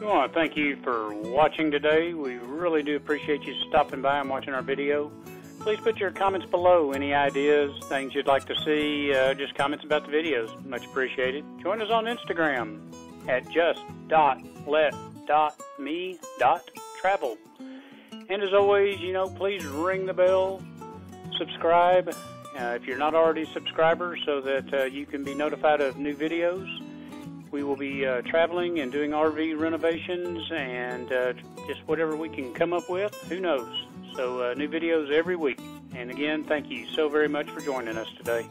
We want to thank you for watching today. We really do appreciate you stopping by and watching our video. Please put your comments below. Any ideas, things you'd like to see, just comments about the videos. Much appreciated. Join us on Instagram at just.let.me.travel. And as always, you know, please ring the bell, subscribe if you're not already a subscriber, so that you can be notified of new videos. We will be traveling and doing RV renovations and just whatever we can come up with. Who knows? So new videos every week. And again, thank you so very much for joining us today.